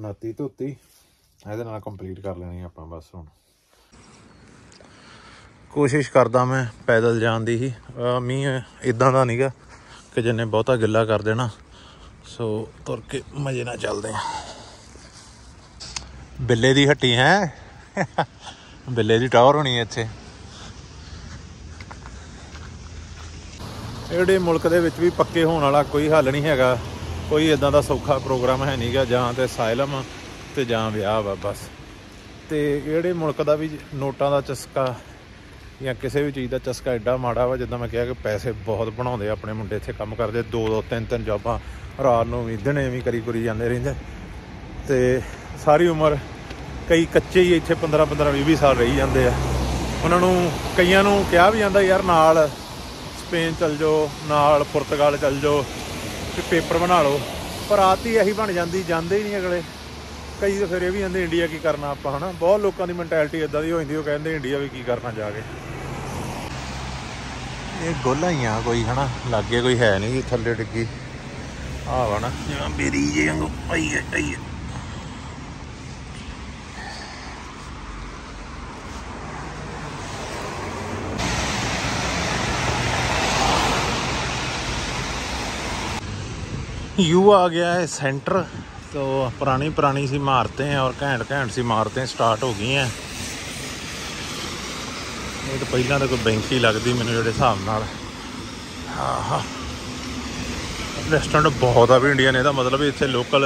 ਨਾਤੀ ਧੋਤੀ ਇਹਦੇ ਨਾਲ ਕੰਪਲੀਟ ਕਰ ਲੈਣੀ ਆਪਾਂ ਬਸ। ਹੁਣ ਕੋਸ਼ਿਸ਼ ਕਰਦਾ ਮੈਂ ਪੈਦਲ ਜਾਣ ਦੀ ਹੀ, ਮੀਂਹ ਇਦਾਂ ਦਾ ਨਹੀਂਗਾ ਕਿ ਜਿੰਨੇ ਬਹੁਤਾ ਗਿੱਲਾ ਕਰ ਦੇਣਾ, ਸੋ ਤੁਰ ਕੇ ਮਜ਼ੇ ਨਾਲ ਚੱਲਦੇ ਆ। ਬਿੱਲੇ ਦੀ ਹੱਟੀ ਹੈ, ਬਿੱਲੇ ਦੀ ਟਾਵਰ ਹੋਣੀ ਇੱਥੇ। ਜਿਹੜੇ ਮੁਲਕ ਦੇ ਵਿੱਚ ਵੀ ਪੱਕੇ ਹੋਣ ਵਾਲਾ ਕੋਈ ਹੱਲ ਨਹੀਂ ਹੈਗਾ, ਕੋਈ ਇਦਾਂ ਦਾ ਸੌਖਾ ਪ੍ਰੋਗਰਾਮ ਹੈ ਨਹੀਂਗਾ, ਜਾਂ ਤੇ ਅਸਾਇਲਮ ਤੇ ਜਾਂ ਵਿਆਹ ਵਾ ਬਸ। ਤੇ ਜਿਹੜੇ ਮੁਲਕ ਦਾ ਵੀ ਨੋਟਾਂ ਦਾ ਚਸਕਾ ਜਾਂ ਕਿਸੇ ਵੀ ਚੀਜ਼ ਦਾ ਚਸਕਾ ਐਡਾ ਮਾੜਾ ਵਾ, ਜਿੱਦਾਂ ਮੈਂ ਕਿਹਾ ਕਿ ਪੈਸੇ ਬਹੁਤ ਬਣਾਉਂਦੇ ਆਪਣੇ ਮੁੰਡੇ, ਇੱਥੇ ਕੰਮ ਕਰਦੇ ਦੋ ਦੋ ਤਿੰਨ ਤਿੰਨ ਜੌਬਾਂ, ਰਾਤ ਨੂੰ ਵੀ ਦਿਨੇ ਵੀ ਕਰੀ ਜਾਂਦੇ ਰਹਿੰਦੇ, ਤੇ ਸਾਰੀ ਉਮਰ ਕਈ ਕੱਚੇ ਹੀ ਇੱਥੇ 15-15 20-20 ਸਾਲ ਰਹੀ ਜਾਂਦੇ ਆ। ਉਹਨਾਂ ਨੂੰ ਕਈਆਂ ਨੂੰ ਕਿਹਾ ਵੀ ਜਾਂਦਾ ਯਾਰ ਨਾਲ ਸਪੇਨ ਚੱਲ ਜਾਓ, ਨਾਲ ਪੁਰਤਗਾਲ ਚੱਲ ਜਾਓ ਤੇ ਪੇਪਰ ਬਣਾ ਲਓ, ਪਰ ਆਤੀ ਇਹੀ ਬਣ ਜਾਂਦੀ, ਜਾਂਦੇ ਹੀ ਨਹੀਂ ਅਗਲੇ। ਕਈ ਤਾਂ ਫਿਰ ਇਹ ਵੀ ਕਹਿੰਦੇ ਇੰਡੀਆ ਕੀ ਕਰਨਾ ਆਪਾਂ, ਹਨਾ। ਬਹੁਤ ਲੋਕਾਂ ਦੀ ਮੈਂਟੈਲਿਟੀ ਇੱਦਾਂ ਦੀ ਹੋ ਜਾਂਦੀ, ਉਹ ਕਹਿੰਦੇ ਇੰਡੀਆ ਵੀ ਕੀ ਕਰਨਾ ਜਾ ਕੇ। ਇਹ ਗੋਲਾ ਹੀ ਆ ਕੋਈ, ਹਨਾ, ਲਾਗੇ ਕੋਈ ਹੈ ਨਹੀਂ ਜੀ, ਥੱਲੇ ਡਿੱਗੀ ਆ ਵਾ ਨਾ ਜਾਂ ਬੇਰੀ ਜੇ ਵਾਂਗੂ ਪਈ ਹੈ ਪਈ ਹੈ। यू आ गया है सेंटर, तो पुरानी पुरानी सी इमारतें हैं और घैंट घैंट सी इमारतें स्टार्ट हो गई हैं। ये तो पहला तो कोई बैंक ही लगती मैंने जो हिसाब नाल। हाँ, रेस्टोरेंट बहुत आ भी इंडिया ने, मतलब इतने लोकल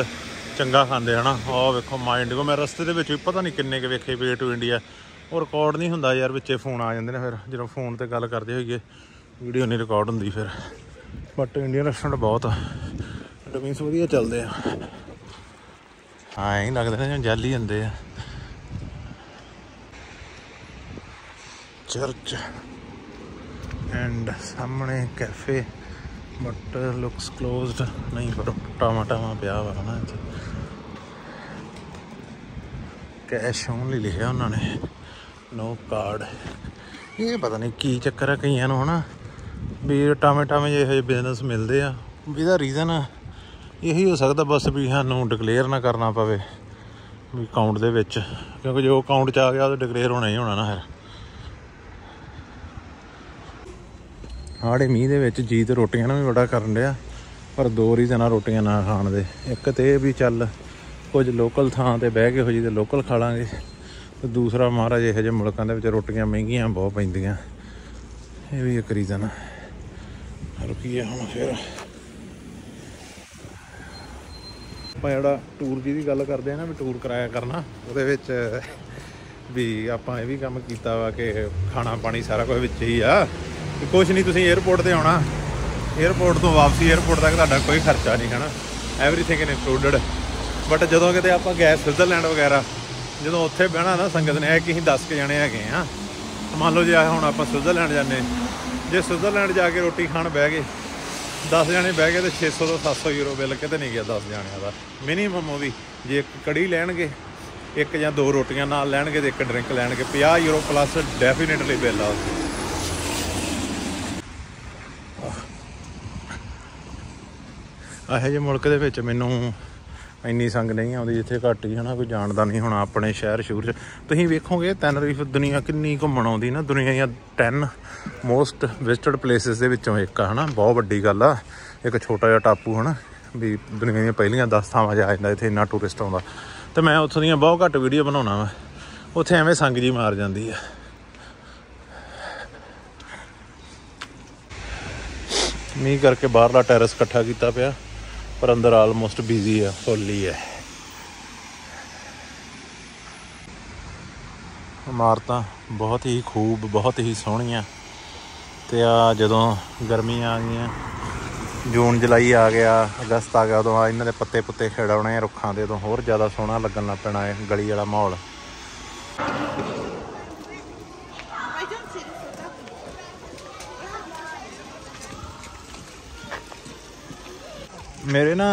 चंगा खाते है ना। और वेखो माई इंडिगो, मैं रस्ते दे विच पता नहीं किन्ने के वेखे वे टू इंडिया, और रिकॉर्ड नहीं होंदा यार, विचे फोन आ जाते हैं, फिर जो फोन पर गल करते होइए वीडियो नहीं रिकॉर्ड होंदी फिर। बट इंडियन रेस्टोरेंट बहुत आ, मीनस वधिया चलते हैं। हाँ ही लगता है जल ही आते हैं। चर्च एंड सामने कैफे बट लुक्स क्लोज्ड नहीं, पर टावा टावा पिया वा ना, कैश ओनली लिखा उन्होंने, नो कार्ड। ये पता नहीं की चक्कर है कईयां नूं, है ना भी टावे टावे जिहे बिजनेस मिलते हैं। ਇਹਦਾ रीजन यही हो सकता बस भी सानू डिकलेयर ना करना पवे भी अकाउंट दे विच, क्योंकि जो अकाउंट च आ गया तो डिकलेयर होना ही होना ना। फिर हाड़े मीह दे विच जी ते रोटियां ना भी बड़ा करन दिया, पर दो रीजन रोटियां ना खाण दे। एक तो भी चल कुछ लोकल थां ते बह के हो जी ते लोकल खा लांगे, तो दूसरा महाराज इहो जिहे मुल्कां दे विच रोटियां महंगियां बहुत पैंदियां, ये भी एक रीजन है। रुकीए हुण फिर ਆਪਾਂ ਜਿਹੜਾ ਟੂਰ ਜਿਹਦੀ ਗੱਲ ਕਰਦੇ ਆ ਨਾ, ਵੀ ਟੂਰ ਕਿਰਾਇਆ ਕਰਨਾ, ਉਹਦੇ ਵਿੱਚ ਵੀ ਆਪਾਂ ਇਹ ਵੀ ਕੰਮ ਕੀਤਾ ਵਾ ਕਿ ਖਾਣਾ ਪਾਣੀ ਸਾਰਾ ਕੁਝ ਵਿੱਚ ਹੀ ਆ। ਕੁਛ ਨਹੀਂ ਤੁਸੀਂ ਏਅਰਪੋਰਟ 'ਤੇ ਆਉਣਾ, ਏਅਰਪੋਰਟ ਤੋਂ ਵਾਪਸੀ ਏਅਰਪੋਰਟ ਤੱਕ ਤੁਹਾਡਾ ਕੋਈ ਖਰਚਾ ਨਹੀਂ, ਹੈ ਨਾ, ਐਵਰੀਥਿੰਗ ਇਨ ਇਨਕਲੂਡਡ। ਬਟ ਜਦੋਂ ਕਿਤੇ ਆਪਾਂ ਗਏ ਸਵਿਟਜ਼ਰਲੈਂਡ ਵਗੈਰਾ, ਜਦੋਂ ਉੱਥੇ ਬਹਿਣਾ ਨਾ ਸੰਗਤ ਨੇ, ਇਹ ਕਿ ਅਸੀਂ 10 ਕੇ ਜਾਣੇ ਹੈਗੇ ਹਾਂ, ਮੰਨ ਲਓ ਜੇ ਹੁਣ ਆਪਾਂ ਸਵਿਟਜ਼ਰਲੈਂਡ ਜਾਂਦੇ, ਜੇ ਸਵਿਟਜ਼ਰਲੈਂਡ ਜਾ ਕੇ ਰੋਟੀ ਖਾਣ ਬਹਿ ਗਏ 10 ਜਾਣੇ ਬਹਿ ਗਏ, ਤਾਂ 600 ਤੋਂ 700 ਯੂਰੋ ਬਿੱਲ ਕਿਤੇ ਨਹੀਂ ਗਿਆ 10 ਜਾਣਿਆਂ ਦਾ ਮਿਨੀਮਮ। ਉਹ ਵੀ ਜੇ ਇੱਕ ਕੜੀ ਲੈਣਗੇ, ਇੱਕ ਜਾਂ ਦੋ ਰੋਟੀਆਂ ਨਾਲ ਲੈਣਗੇ ਤੇ ਇੱਕ ਡਰਿੰਕ ਲੈਣਗੇ, 50 ਯੂਰੋ ਪਲੱਸ ਡੈਫੀਨੇਟਲੀ ਬਿੱਲ ਆ। ਇਹੋ ਜਿਹੇ ਮੁਲਕ ਦੇ ਵਿੱਚ ਮੈਨੂੰ ਇੰਨੀ ਸੰਗ ਨਹੀਂ ਆਉਂਦੀ, ਜਿੱਥੇ ਘੱਟ ਹੀ, ਹੈ ਨਾ, ਕੋਈ ਜਾਣਦਾ ਨਹੀਂ। ਹੁਣ ਆਪਣੇ ਸ਼ਹਿਰ ਸ਼ੂਰ 'ਚ ਤੁਸੀਂ ਵੇਖੋਗੇ ਤੈਨਰੀਫ ਦੁਨੀਆ ਕਿੰਨੀ ਘੁੰਮਣ ਆਉਂਦੀ ਨਾ, ਦੁਨੀਆ ਦੀਆਂ 10 ਮੋਸਟ ਵਿਜ਼ਟਡ ਪਲੇਸਿਸ ਦੇ ਵਿੱਚੋਂ ਇੱਕ ਆ, ਹੈ ਨਾ, ਬਹੁਤ ਵੱਡੀ ਗੱਲ ਆ। ਇੱਕ ਛੋਟਾ ਜਿਹਾ ਟਾਪੂ, ਹੈ ਨਾ, ਵੀ ਦੁਨੀਆ ਦੀਆਂ ਪਹਿਲੀਆਂ 10 ਥਾਵਾਂ 'ਚ ਆ ਜਾਂਦਾ, ਇੱਥੇ ਇੰਨਾ ਟੂਰਿਸਟ ਆਉਂਦਾ। ਅਤੇ ਮੈਂ ਉੱਥੋਂ ਦੀਆਂ ਬਹੁਤ ਘੱਟ ਵੀਡੀਓ ਬਣਾਉਣਾ ਵਾ, ਉੱਥੇ ਐਵੇਂ ਸੰਗ ਜੀ ਮਾਰ ਜਾਂਦੀ ਆ। ਮੀਂਹ ਕਰਕੇ ਬਾਹਰਲਾ ਟੈਰਸ ਇਕੱਠਾ ਕੀਤਾ ਪਿਆ, पर अंदर आलमोस्ट बिजी है, फुल ही है। इमारतां बहुत ही खूब, बहुत ही सोहणियां। तो आ जदों गर्मियां आ गई, जून जुलाई आ गया, अगस्त आ गया, उदों इन्हां दे पत्ते पुत्ते खिड़ाउणे रुक्खां दे, उदों होर ज़्यादा सोहना लगन लग पैना है गली वाला माहौल। मेरे ना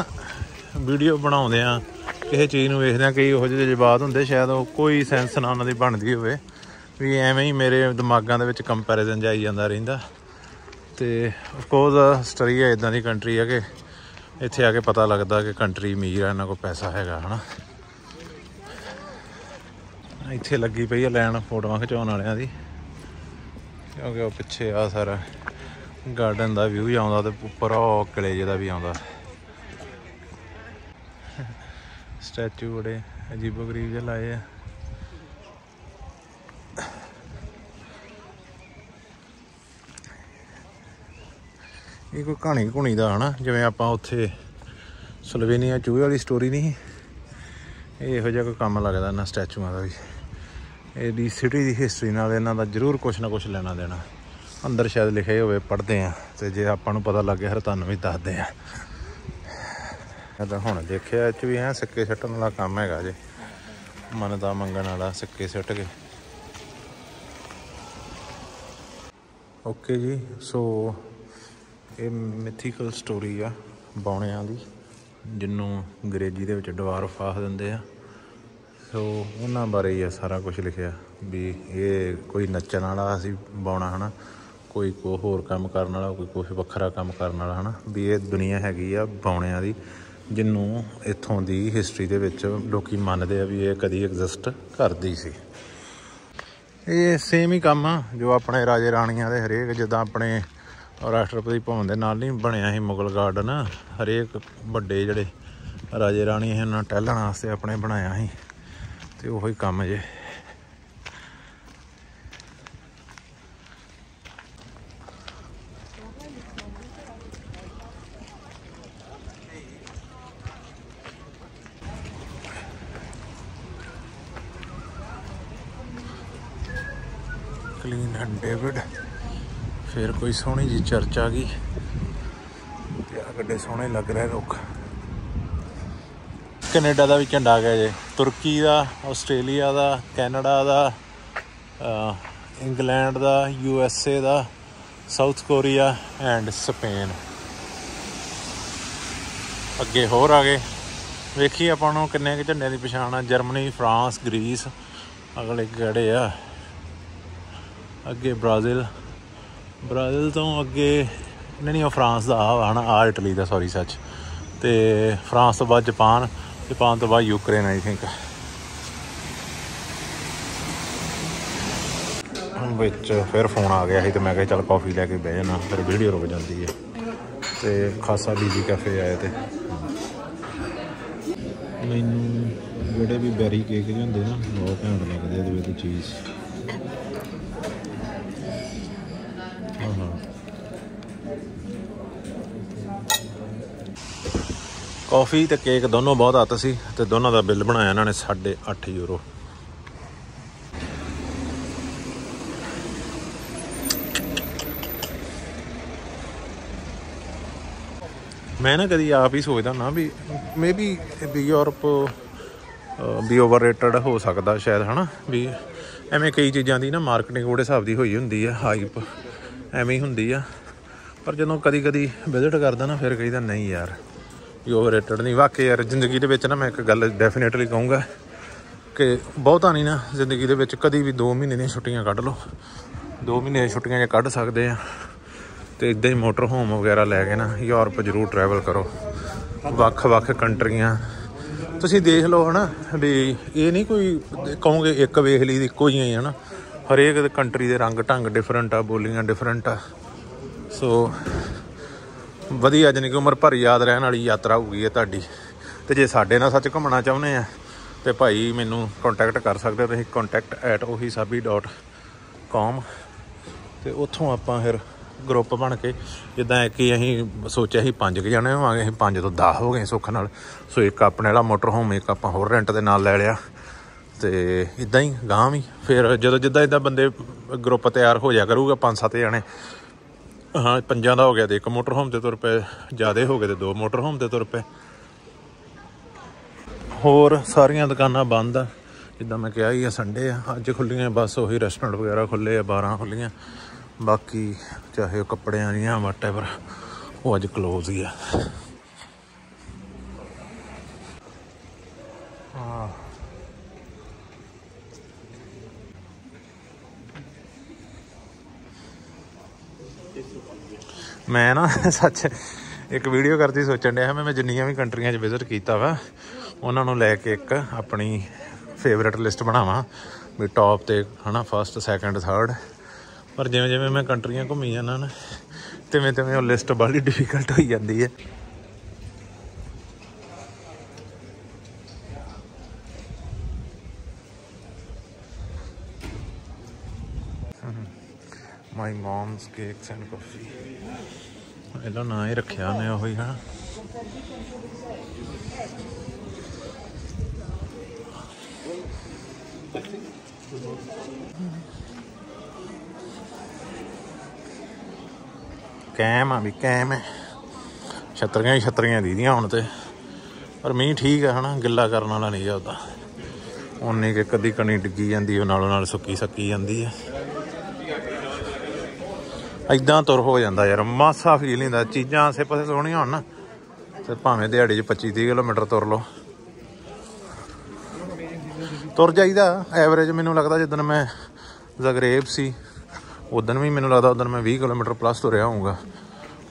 वीडियो बनाते हैं किसी चीज़ में वेखद, कई वो जज्बात होंगे, शायद वो कोई सेंस ना उन्होंने बनती हो, भी एवें ही मेरे दिमागों के कंपैरिजन आई जाता रहिंदा। तो अफकोर्स आस्ट्रेलिया इदा की कंट्री है कि इत्थे आके पता लगता कि कंट्री अमीर है, इन्हां कोल पैसा हैगा, है ना। ਇੱਥੇ ਲੱਗੀ ਪਈ ਆ ਲੈਣ ਫੋਟੋਆਂ ਖਿਚਾਉਣ ਵਾਲਿਆਂ ਦੀ, ਕਿਉਂਕਿ ਉਹ ਪਿੱਛੇ ਆ ਸਾਰਾ ਗਾਰਡਨ ਦਾ ਵਿਊ ਆਉਂਦਾ ਤੇ ਉੱਪਰ ਉਹ ਕਿਲੇ ਜਿਹਦਾ ਵੀ ਆਉਂਦਾ। ਸਟੈਚੂ ਬੜੇ ਅਜੀਬੋ ਗਰੀਬ ਜਿਹੇ ਲਾਏ ਆ। ਇਹ ਕੋਈ ਕਹਾਣੀ ਘੁਣੀ ਦਾ ਹਨਾ, ਜਿਵੇਂ ਆਪਾਂ ਉੱਥੇ ਸਲੋਵੇਨੀਆ ਚੂਹੇ ਵਾਲੀ ਸਟੋਰੀ ਨਹੀਂ, ਇਹੋ ਜਿਹਾ ਕੋਈ ਕੰਮ ਲੱਗਦਾ ਇਹਨਾਂ ਸਟੈਚੂਆਂ ਦਾ ਵੀ। ਇਹਦੀ ਸਿਟੀ ਦੀ ਹਿਸਟਰੀ ਨਾਲ ਇਹਨਾਂ ਦਾ ਜ਼ਰੂਰ ਕੁਛ ਨਾ ਕੁਛ ਲੈਣਾ ਦੇਣਾ। ਅੰਦਰ ਸ਼ਾਇਦ ਲਿਖੇ ਹੋਵੇ, ਪੜ੍ਹਦੇ ਆ ਤੇ ਜੇ ਆਪਾਂ ਨੂੰ ਪਤਾ ਲੱਗ ਗਿਆ ਫਿਰ ਤੁਹਾਨੂੰ ਵੀ ਦੱਸਦੇ ਆ। ਤਾਂ ਹੁਣ ਦੇਖਿਆ ਇਹ 'ਚ ਵੀ ਹੈ ਸਿੱਕੇ ਸੱਟਣ ਵਾਲਾ ਕੰਮ ਹੈਗਾ ਜੇ, ਮੰਨਦਾ ਮੰਗਣ ਵਾਲਾ ਸਿੱਕੇ ਸੱਟ ਕੇ। ਓਕੇ ਜੀ, ਸੋ ਇਹ ਮਿਥੀਕਲ ਸਟੋਰੀ ਆ ਬਾਉਣਿਆਂ ਦੀ, ਜਿਹਨੂੰ ਅੰਗਰੇਜ਼ੀ ਦੇ ਵਿੱਚ ਡਵਾਰਫ ਆਖ ਦਿੰਦੇ ਆ। ਸੋ ਉਹਨਾਂ ਬਾਰੇ ਹੀ ਆ ਸਾਰਾ ਕੁਝ ਲਿਖਿਆ ਵੀ ਇਹ ਕੋਈ ਨੱਚਣ ਵਾਲਾ ਅਸੀਂ ਬਾਉਣਾ ਹੈ ਨਾ, ਕੋਈ ਕੋ ਹੋਰ ਕੰਮ ਕਰਨ ਵਾਲਾ, ਕੋਈ ਕੁਛ ਵੱਖਰਾ ਕੰਮ ਕਰਨ ਵਾਲਾ ਹੈ ਨਾ, ਵੀ ਇਹ ਦੁਨੀਆ ਹੈਗੀ ਆ ਬਾਉਣਿਆਂ ਦੀ, ਜਿਹਨੂੰ ਇੱਥੋਂ ਦੀ ਹਿਸਟਰੀ ਦੇ ਵਿੱਚ ਲੋਕ ਮੰਨਦੇ ਆ ਵੀ ਇਹ ਕਦੀ ਐਗਜ਼ਿਸਟ ਕਰਦੀ ਸੀ। ਇਹ ਸੇਮ ਹੀ ਕੰਮ ਆ ਜੋ ਆਪਣੇ ਰਾਜੇ ਰਾਣੀਆਂ ਦੇ ਹਰੇਕ, ਜਿੱਦਾਂ ਆਪਣੇ ਰਾਸ਼ਟਰਪਤੀ ਭਵਨ ਦੇ ਨਾਲ ਨਹੀਂ ਬਣਿਆ ਸੀ ਮੁਗਲ ਗਾਰਡਨ, ਹਰੇਕ ਵੱਡੇ ਜਿਹੜੇ ਰਾਜੇ ਰਾਣੀ ਸੀ ਉਹਨਾਂ ਟਹਿਲਣ ਵਾਸਤੇ ਆਪਣੇ ਬਣਾਇਆ ਸੀ, ਅਤੇ ਉਹੀ ਕੰਮ ਜੇ। ਕਲੀਨ ਐਂਡ ਡੇਵਿਡ, फिर कोई सोहनी जी चर्च आ गई। बड़े सोहने लग रहे रुख। कनेडा का भी झंडा आ गया जे, तुर्की का, ऑस्ट्रेलिया का, कैनेडा का, इंग्लैंड का, USA का, साउथ कोरिया एंड स्पेन। अगे होर आ गए, वेखी अपन किन्ने के झंडे की पछाण आ। जर्मनी, फ्रांस, ग्रीस अगले गड़े आ। अगे ब्राज़ील, ब्राज़ील तो अगे नहीं वो फ्रांस का है ना, आ इटली का, सॉरी सच। तो फ्रांस तो बाद जापान, जापान तो बाद यूक्रेन आई थिंक। बिच फिर फोन आ गया तो मैं कहा चल कॉफ़ी लैके बह जाना, फिर वीडियो रुक जाती है। तो खासा बिजी कैफे आए तो मैनू जोड़े भी बैरी केक जो होंगे ना बहुत घैंट लगते चीज़। कॉफ़ी तो केक दोनों बहुत अत सी, तो दोनों का बिल बनाया इन्होंने 8.5 यूरो। मैं ना कभी आप ही सोचता ना भी मे भी यूरोप भी ओवर रेटड हो सकता शायद है ना, भी एवें कई चीज़ों की ना मार्केटिंग बड़े हिसाब की हुई होंगी है, हाइप एवें ही होंगी आ। पर जो कभी कभी विजिट करता ना फिर कहीदा नहीं यार ओवर रेटड नहीं। वाकई यार जिंदगी के ना मैं एक गल डेफिनेटली कहूँगा कि बहुता नहीं ना जिंदगी के कभी भी 2 महीने दिन छुट्टियां कढ़ लो, 2 महीने दिन छुट्टियां जो कढ़ सकते हैं तो इदा ही मोटर होम वगैरह लैके ना यूरोप जरूर ट्रैवल करो। ਵੱਖ-ਵੱਖ ਕੰਟਰੀਆਂ ਤੁਸੀਂ देख लो है ना, भी ये नहीं कोई कहोगे एक वेख ली इक्को ही है ना, हरेक कंट्री के रंग ढंग डिफरेंट आ, बोलियाँ डिफरेंट आ। सो ਵਧੀਆ ਜਾਣੀ ਕਿ ਉਮਰ ਭਰ ਯਾਦ ਰਹਿਣ ਵਾਲੀ ਯਾਤਰਾ ਹੋਊਗੀ ਹੈ ਤੁਹਾਡੀ। ਅਤੇ ਜੇ ਸਾਡੇ ਨਾਲ ਸੱਚ ਘੁੰਮਣਾ ਚਾਹੁੰਦੇ ਆ ਤਾਂ ਭਾਈ ਮੈਨੂੰ ਕੰਟੈਕਟ ਕਰ ਸਕਦੇ ਹੋ ਤੁਸੀਂ, contact@ohisaabi.com। ਅਤੇ ਉੱਥੋਂ ਆਪਾਂ ਫਿਰ ਗਰੁੱਪ ਬਣ ਕੇ, ਜਿੱਦਾਂ ਇੱਕ ਹੀ ਅਸੀਂ ਸੋਚਿਆ ਸੀ 5 ਕੁ ਜਾਣੇ ਹੋਵਾਂਗੇ, ਅਸੀਂ 5 ਤੋਂ 10 ਹੋ ਗਏ ਸੁੱਖ ਨਾਲ। ਸੋ ਇੱਕ ਆਪਣੇ ਵਾਲਾ ਮੋਟਰ ਹੋਮ ਇੱਕ ਆਪਾਂ ਹੋਰ ਰੈਂਟ ਦੇ ਨਾਲ ਲੈ ਲਿਆ, ਅਤੇ ਇੱਦਾਂ ਹੀ ਗਾਂਹ ਵੀ ਫਿਰ ਜਦੋਂ ਜਿੱਦਾਂ ਇੱਦਾਂ ਬੰਦੇ ਗਰੁੱਪ ਤਿਆਰ ਹੋ ਜਾਇਆ ਕਰੂਗਾ 5-7 ਜਾਣੇ। हाँ 5 का हो गया तो 1 मोटरहोम के तुर पे, ज़्यादा हो गए तो 2 मोटरहोम के तुर पे। होर सारिया दुकाना बंद आ, जिदा मैं कहा ही है संडे आ अज खुलियाँ, बस उ रेस्टोरेंट वगैरह खुले आ, 12 खुलियाँ। बाकी चाहे कपड़े वाली वटैवर वो अज क्लोज ही है। हाँ मैं ना सच एक वीडियो करती सोचन दिया मैं जिन्नियां भी कंट्रियां विजिट किया वा उन्होंने लैके एक अपनी फेवरेट लिस्ट बनावा भी टॉप ते है ना फस्ट सैकेंड थर्ड, पर जिमें जिमें मैं कंट्रियाँ घूमी जाना ना तिवें तिवें वो लिस्ट बड़ी डिफिकल्ट हो जाती है। My mom's cakes and coffee पहला ना ही रखा ने वही है। कैम आ भी कैम है, छतरियाँ ही छतरियाँ दी दियां हुण ते, पर मींह ठीक है ना, गिला करने वाला नहीं है उदा उन्नी के कदी कनी डिगी जाती है सुकी सकी जाती है। इदा तुर हो जाता यार, मासा फील नहीं होता। चीज़ा आसे पासे सोहनिया हो तो भावें दिहाड़ी 25-30 किलोमीटर तुर लो, तुर जाइदा एवरेज। मैनू लगता जिदन मैं ज़गरेब सी उदन भी मैनू लगता उदन मैं 20 किलोमीटर प्लस तुरया होऊंगा,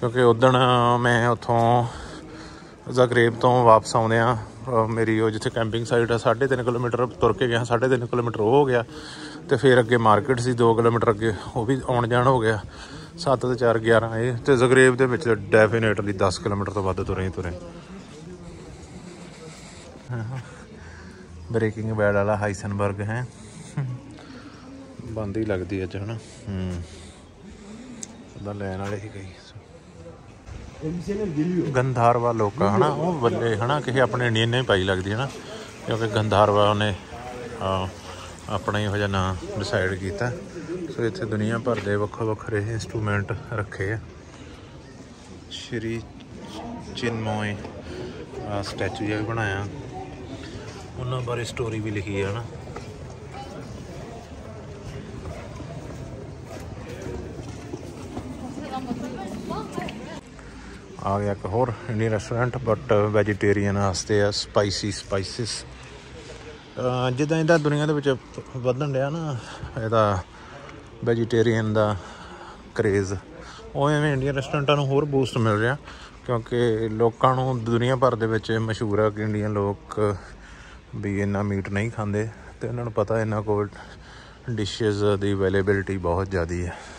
क्योंकि उदन मैं उतों ज़गरेब तो वापस आउंदियां मेरी वो जिथे कैंपिंग साइट है 3.5 किलोमीटर तुर के गया, 3.5 किलोमीटर हो गया, तो फिर अगे मार्केट सी 2 किलोमीटर अगे वह भी आउण जाण हो गया 7 ते 4 11 ये तो ज़गरेब के डेफिनेटली 10 किलोमीटर तो वध तुरे ही तुरे। ब्रेकिंग बैड वाला हाइसनबर्ग है बंद ही लगती है ना, लैन वाले ही गई गंधारवा लोका है ना, वो बल्ले है ना कि अपने इंडियन ने पाई लगती है ना, क्योंकि गंधारवा ने अपना ही वजह ना डिसाइड किया। सो इतने दुनिया भर के वक्ो वक्रे इंस्ट्रूमेंट रखे है। श्री चिन्मोय स्टैचू जो बनाया उन्होंने बारे स्टोरी भी लिखी है ना। आ गया एक होर इंडियन रेस्टोरेंट बट वेजीटेरियन वास्ते है, स्पाइसी स्पाइसिस जिदा इदा दुनिया के वधन रहा ना यदा वेजीटेरियन का क्रेज़, वो इवें इंडियन रेस्टोरेंटां होर बूस्ट मिल रहा, क्योंकि लोगों दुनिया भर के मशहूर है कि इंडियन लोग भी इन्ना मीट नहीं खाते, तो उन्होंने पता इन्होंने को डिशेज़ की अवेलेबिलिटी बहुत ज़्यादा है।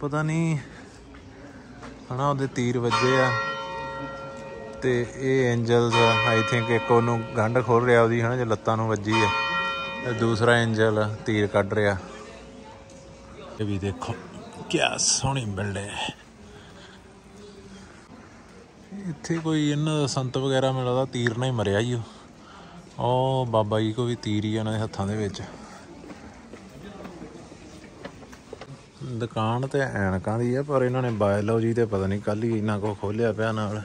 पता नहीं है ना वो तीर वजे आ तो ये एंजल्स आई थिंक एक गंढ खोल रहा वो है ना जो लत्तां नूं वजी है, दूसरा एंजल तीर कड़ रहा। ये भी देखो क्या सोहनी बिल्डिंग है, इत्थे कोई इन्हां संत वगैरह मिल रहा तीर नहीं मरिया ही ओ बाबा जी को भी तीर ही उन्होंने हत्थों के विच। दुकान तो ऐनकों की है पर इन्होंने बायोलॉजी तो पता नहीं कल ही इन्ना को खोलिया पाया नाल।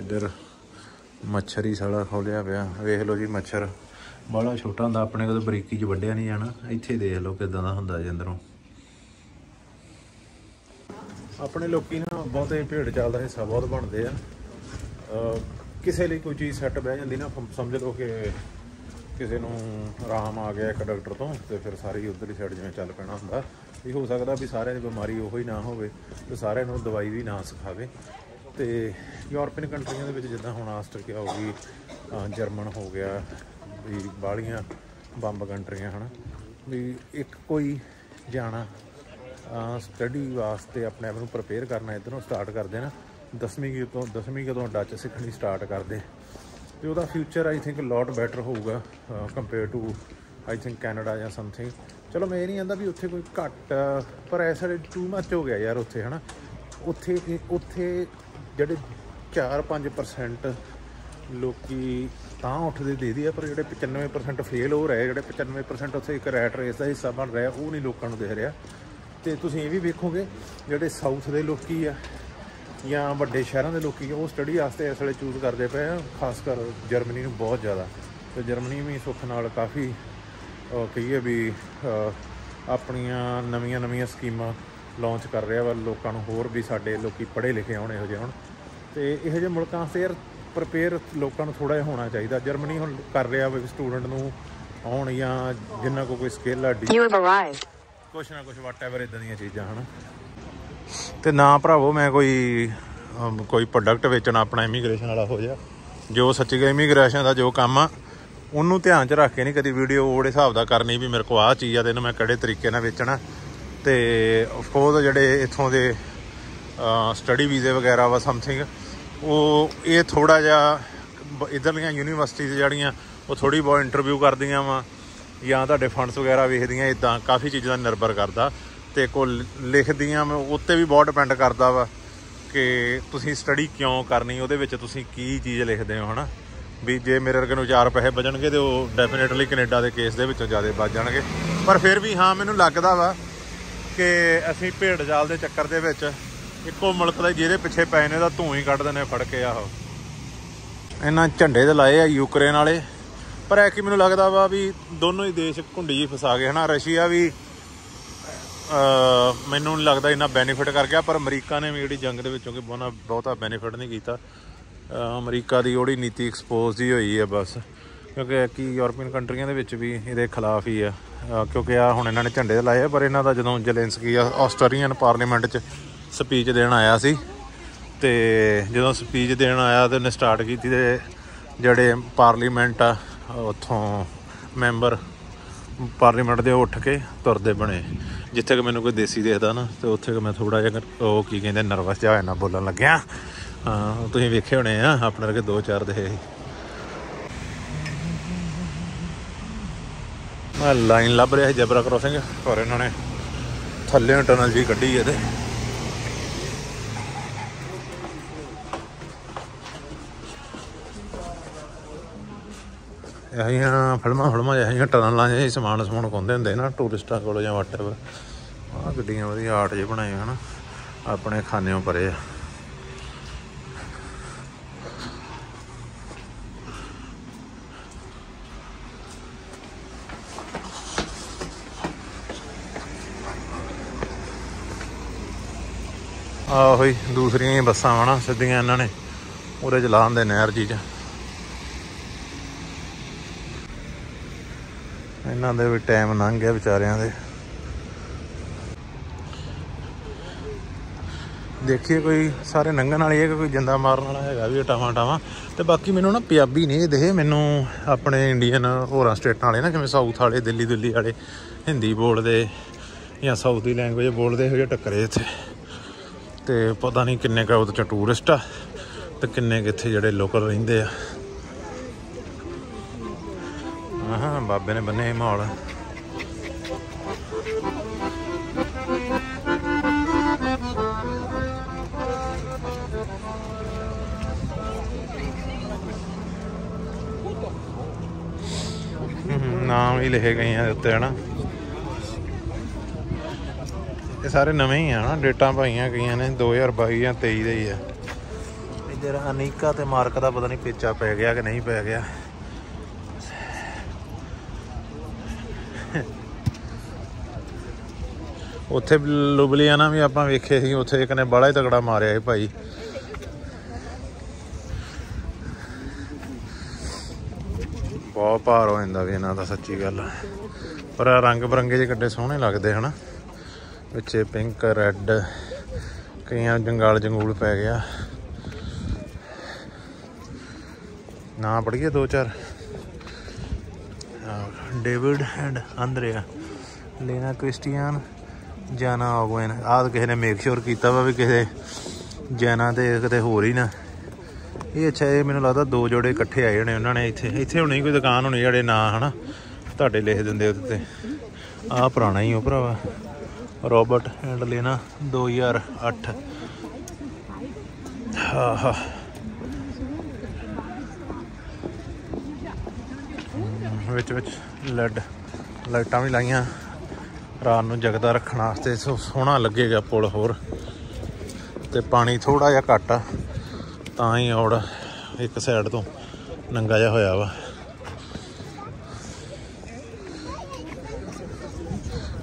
इधर मच्छर ही सारा खोलिया पाया, वेख लो जी मच्छर बड़ा छोटा होंदा अपने को बरीकी च वड्ढिया नहीं जाना, इत्थे देख लो किदां दा हुंदा जी अंदरों। अपने लोग ना बहुत ही भेड़ चाल का हिस्सा बहुत बनते हैं, किसी लिए कोई चीज़ सैट बह जाती ना, समझ लो कि किसी को आराम आ गया एक डॉक्टर तो, फिर सारी उधरली साइड जिमें चल पैना होंदा, भी हो सकता भी सारे बीमारी उही ना होवे ते सारे नूं दवाई भी ना सिखावे। तो यूरोपियन कंट्रियां दे विच जिद्दां हुण आस्ट्रिया हो गई, जर्मन हो गया, भी बालियां बंब कंट्रियां है ना, भी एक कोई जाना स्टडी वास्ते अपने आप को प्रिपेयर करना इधरों स्टार्ट कर देना, 10वीं तो डच सीखनी स्टार्ट कर दे, तो उसका future I think lot better होगा compare to I think Canada या समथिंग। चलो मैं ये नहीं कहता भी उत्थे कोई घट, पर ऐसा टू मच हो गया यार उत्थे है ना, उत्थे जेडे 4-5% लोकी तां उठते दे पर जेडे 95% फेल हो रहे, जेडे 95% उत्थे एक रैट रेस का हिस्सा बन रहा वो नहीं लोगों को दिख रहा। तो तुसीं ये भी वेखोगे जेडे साउथ के लोकी आ या वड्डे शहरों के लोग वो स्टडी वास्ते इस वे चूज करते पे, खासकर जर्मनी में बहुत ज़्यादा। तो जर्मनी भी सुख नाल काफ़ी कहिए भी अपनिया नवी नवी स्कीम लॉन्च कर रहा वा, लोगों होर भी साढ़े लोग पढ़े लिखे होने यह मुल्कों से यार प्रिपेयर लोगों को थोड़ा होना चाहिए। जर्मनी हम कर रहा भी स्टूडेंट को आन या जिन्ना कोई स्किल है कुछ ना कुछ वट एवर इदा दी चीज़ा है ना। तो ना भरावो मैं कोई प्रोडक्ट बेचना अपना इमीग्रेशन वाला हो जा जो सच्ची गई इमीग्रेशन का जो काम आ उन्होंने ध्यान च रख के नहीं कभी वीडियो वो हिसाब का करनी भी मेरे को आ चीज़ आ तो मैं कड़े तरीके ना बेचना। तो अफकोर्स जोड़े इतों के स्टडी वीजे वगैरह वा समथिंग वो ये थोड़ा जहा इधरलियाँ यूनीवर्सिटीज़ जड़ियाँ वो थोड़ी बहुत इंटरव्यू कर दी वा या तो फंड्स वगैरह वेखदियाँ इदा काफ़ी चीज़ों निर्भर करता। तो को लिखदी मैं उत्ते भी बहुत डिपेंड करता वा कि तुसीं स्टडी क्यों करनी उहदे विच तुसीं की चीज़ लिखते हो है ना। भी जे मेरे वर्गे नूं 4 पैसे बचणगे तो डेफिनेटली कनेडा के केस दे विचों ज़्यादा बच जाणगे। पर फिर भी हाँ मैनूं लगदा वा कि असीं भेड़ जाल दे चक्कर दे विच इक्को मुल्क दा जिहदे पिछे पए ने धूं ही कढ दिंदे फड़ के। आहो इन्हां झंडे ते लाए आ यूक्रेन वाले पर कि मैनूं लगदा वा भी दोनों ही देश घुंडी जी फसा गए है ना। रशिया भी मैनूं नहीं लगता इन्ना बैनीफिट कर गया पर अमरीका ने भी जिहड़ी जंग दे विचों बहुता बैनीफिट नहीं कीता। अमरीका दी ओड़ी नीति एक्सपोज ही हुई है बस क्योंकि कि यूरोपीयन कंट्रियां दे विच भी इहदे खिलाफ ही है क्योंकि आ हुण इन्हां ने झंडे लाए पर इन्हां दा जदों जेलेंसकी ऑस्ट्रियन पार्लीमेंट च स्पीच देण आया सी ते जदों स्पीच देण आया ते उन्हें स्टार्ट कीती ते जिहड़े पार्लीमेंट आ उत्थों मैंबर पार्लीमेंट दे उठ के तुरदे बने जिथे कि मैनूं कोई देसी देखदा ना तो उत्थे मैं थोड़ा जिहा ओह की कहिंदे नर्वस जिहा होया ना बोलन लग्या। हाँ तुसीं वेखे होणे आ अपने वर्गे 2-4 दे मैं लाइन लभ रहा है जबरा क्रॉसिंग और इन्होंने थल्ले टनल जी कड्ढी है। यहाँ फिल्म फुल्म यहाँ टनलों जी समान समून खोंदे होंदे ना टूरिस्टां कोल जां वटएवर आह गड्डियां वधिया आर्ट जे बनाए है ना अपने खाने परे आ। आहो दूसरिया बसां है ना सीधियां इन्होंने उहदे च ला दिंदे नहर जी च इन्हां दे टाइम लंघ गया बेचारियां दे। देखिए कोई सारे लंघण वाले है कोई जिंदा मारन वाला हैगा भी टावां टावां। तो बाकी मैनूं ना पंजाबी नहीं दे मैनूं अपने इंडियन होरां स्टेटां वाले ना जिवें साउथ वाले दिल्ली दुल्ली वाले हिंदी बोलदे या साउथ की लैंगुएज बोलदे हो जे टक्करे इत्थे। तो पता नहीं किन्ने क उदे टूरिस्ट आ ते किन्ने कित्थे जिहड़े लोकल रहिंदे आ। हाँ बाबे ने बने माहौल नाम ही लिखे गए हैं उत्ते है ना। ये सारे नवे ही है ना डेटा पाइया गई ने 2022 या 2023 ही है। इधर अनीका ते मार्क का पता नहीं पेचा पै गया कि नहीं पै गया। उत्थे लुबलियाना भी आप वेखे सी उत्थे एक ने बड़ा ही तगड़ा मारिया भाई। बहुत भार हो जाता भी इन्हों का सच्ची गल पर रंग बिरंगे जे कड्डे सोहने लगते है ना पिछे पिंक रैड कई जंगाल जंगूल पै गया ना पढ़िए 2-4 डेविड एंड आंद्रिया लेना क्रिस्टियन जाना आगोइन आद किसी ने मेक श्योर किया वा भी किसी जैना तो कितने होर ही ना। ये अच्छा ये मैंने लगता 2 जोड़े कट्ठे आए होने उन्होंने इतने इतने होनी कोई दुकान होनी जोड़े ना है ना तुहाडे लिख देंगे उत्ते आ पुराना ही हो भरावा रॉबर्ट एंड लेना 2008। हाँ हाँ लाइटा भी लाइया रात नूं जगदा रखने वास्ते सोहना लगेगा पुल होर ते पानी थोड़ा जिहा घट तां ही औड़ एक साइड तो नंगा जिहा होया वा।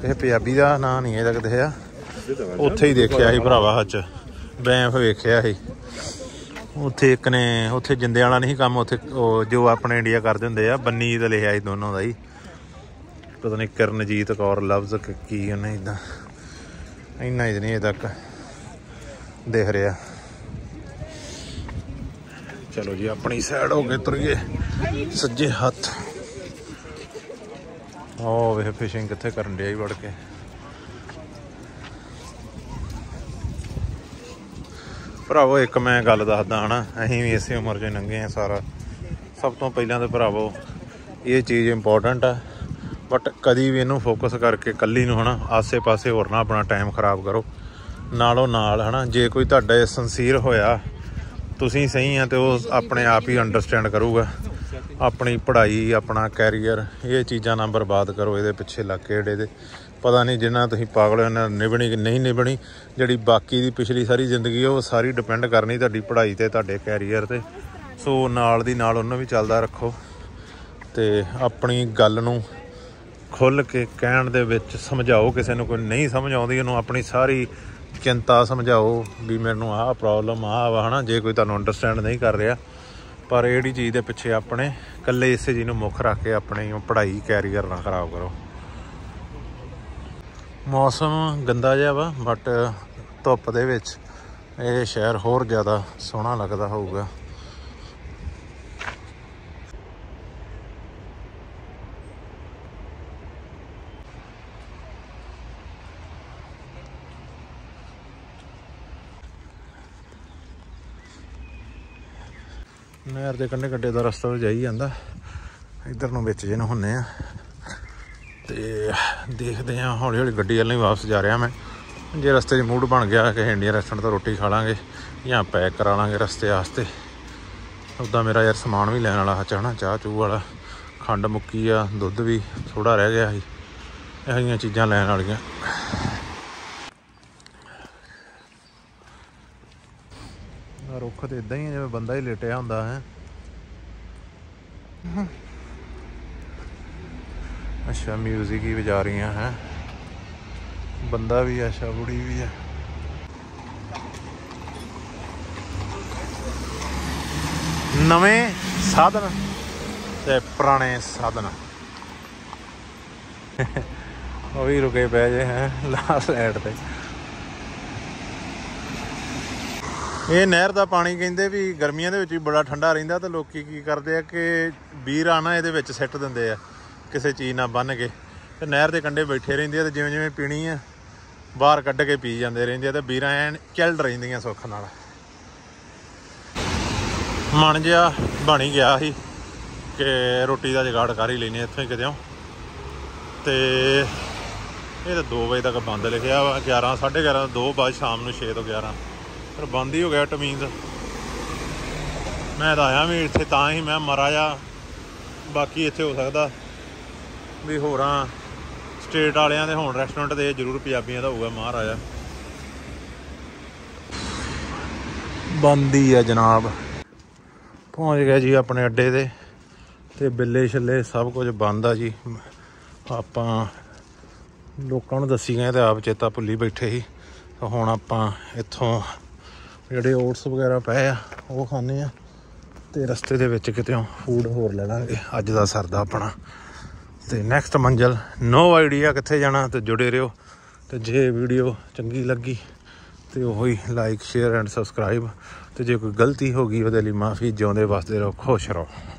ये पंजाबी का नां नहीं है लगदा है उत्थे ही देखिया ही भरावा हच बैंफ वेखिया ही ਉੱਥੇ ਇੱਕ ਨੇ ਉੱਥੇ ਜਿੰਦੇ ਵਾਲਾ ਨਹੀਂ ਕੰਮ ਉੱਥੇ ਜੋ ਆਪਣੇ ਇੰਡੀਆ ਕਰਦੇ ਹੁੰਦੇ ਆ ਬੰਨੀ ਤੇ ਲਿਖਿਆ ਸੀ ਦੋਨੋਂ ਦਾ ਹੀ ਪਤਾ ਨਹੀਂ ਕਰਨਜੀਤ ਕੌਰ ਲਫ਼ਜ਼ ਕੀ ਉਹਨੇ ਇੱਦਾਂ ਇੰਨਾ ਹੀ ਨਹੀਂ ਇਹ ਤੱਕ ਦੇਖ ਰਿਹਾ। चलो जी अपनी साइड हो गए तुर गए सज्जे हाथ ओ वे फिशिंग कितने करन दिया बढ़ के भरावो एक मैं गल दसदा है ना असीं भी इस उम्र च लंघे हैं सारा सब तो पहला तो भरावो ये चीज़ इंपोर्टेंट है बट कभी भी इनू फोकस करके कली नूं है ना आसे पासे होर ना अपना टाइम खराब करो नालों नाल है ना जे कोई तुहाडा सिंसीयर होया तुसीं सही हैं तो वो अपने आप ही अंडरस्टैंड करूगा अपनी पढ़ाई अपना कैरीयर ये चीज़ा ना बर्बाद करो ये पिछे लग के जेडे पता नहीं जिन्ना तुसीं पागल उन्हें निभनी नहीं निभनी जिहड़ी बाकी दी पिछली सारी जिंदगी वो सारी डिपेंड करनी तुहाडी पढ़ाई ते तुहाडे कैरीयर ते सो नाल दी नाल उन्हें भी चलदा रखो ते अपनी गल नूं खुल के कहण दे विच समझाओ किसी नूं कोई नहीं समझ आउंदी उन्हें अपनी सारी चिंता समझाओ भी मैनू आह प्रॉब्लम आह वा है ना जे कोई तुहानू अंडरस्टैंड नहीं कर रहा पर इहड़ी चीज़ दे पिछे अपने कल्ले इस चीज़ नूं मुख रख के अपनी पढ़ाई कैरीयर ना खराब करो। मौसम गंदा जिहा वा बट धुप्प दे विच ये शहर होर ज़्यादा सोहना लगदा होऊगा। नहर के कंढे कंढे का रस्ता तो जाई जाता इधर में बिच जिन होने तो देखते हैं हौली हौली गड्डी वाल वापस जा रहा मैं जे रस्ते मूड बन गया कि इंडियन रेस्टोरेंट तो रोटी खा लाँगे या पैक करा लाँगे रस्ते वास्ते उदा मेरा यार समान भी लैन वाला है ना चाह चूह वाला खंड मुक्की आ दुध भी थोड़ा रह गया यही चीज़ा लैन वाली। रुख तो इदा ही है जिवें बंदा ही लेटिया होंदा है। अच्छा म्यूजिक ही बजा रही हैं बंदा भी है बुढ़ी भी है। नवें साधन ते पुराने साधन वो भी रुके पै जे हैं लास्ट साइड ते ਇਹ ਨਹਿਰ ਦਾ ਪਾਣੀ ਕਹਿੰਦੇ ਵੀ ਗਰਮੀਆਂ ਦੇ ਵਿੱਚ ਵੀ ਬੜਾ ਠੰਡਾ ਰਹਿੰਦਾ ਤੇ ਲੋਕੀ ਕੀ ਕਰਦੇ ਆ ਕਿ ਬੀਰਾਂ ਨਾ ਇਹਦੇ ਵਿੱਚ ਸਿੱਟ ਦਿੰਦੇ ਆ ਕਿਸੇ ਚੀਜ਼ ਨਾਲ ਬੰਨ ਕੇ ਤੇ ਨਹਿਰ ਦੇ ਕੰਢੇ ਬੈਠੇ ਰਹਿੰਦੇ ਆ ਤੇ ਜਿਵੇਂ ਜਿਵੇਂ ਪੀਣੀ ਆ ਬਾਹਰ ਕੱਢ ਕੇ ਪੀ ਜਾਂਦੇ ਰਹਿੰਦੇ ਆ ਤੇ ਬੀਰਾਂ ਐਨ ਚਿਲਡ ਰਹਿੰਦੀਆਂ ਸੁੱਖ ਨਾਲ। ਮਨ ਜਿਹਾ ਬਣ ਹੀ ਗਿਆ ਸੀ ਕਿ ਰੋਟੀ ਦਾ ਜੁਗਾੜ ਕਰ ਹੀ ਲੈਨੇ ਇੱਥੇ ਕਿਤਿਓਂ ਤੇ ਇਹ ਤਾਂ 2 ਵਜੇ ਤੱਕ ਬੰਦ ਲਿਖਿਆ ਵਾ 11 11:30 2 ਬਾਅਦ ਸ਼ਾਮ ਨੂੰ 6 ਤੋਂ 11 पर बंद ही हो गया टमीज मैं तो आया भी इतने ता ही मैं मरा जा बाकी इतने हो सकता भी होर स्टेट वाले तो होर रेस्टोरेंट तो जरूर पंजाबियों का होगा महाराजा बंद ही है जनाब। पहुँच गया जी अपने अड्डे ते बिल्ले छिले सब कुछ बंद आ जी आप लोगों दसी गए तो आप चेता भुली बैठे ही तो हूँ आप इतों ਜਿਹੜੇ ओट्स वगैरह पे आ खाने तो रस्ते दे विच कितें फूड होर ले लांगे अज दा सरदा अपना तो नैक्सट मंजिल नो आइडिया कित्थे जाना तो जुड़े रहियो तो जे वीडियो चंगी लगी तो ओही लाइक शेयर एंड सबसक्राइब तो जे कोई गलती हो गई उहदे लई माफ़ी जिउंदे वसदे रहो खुश रहो।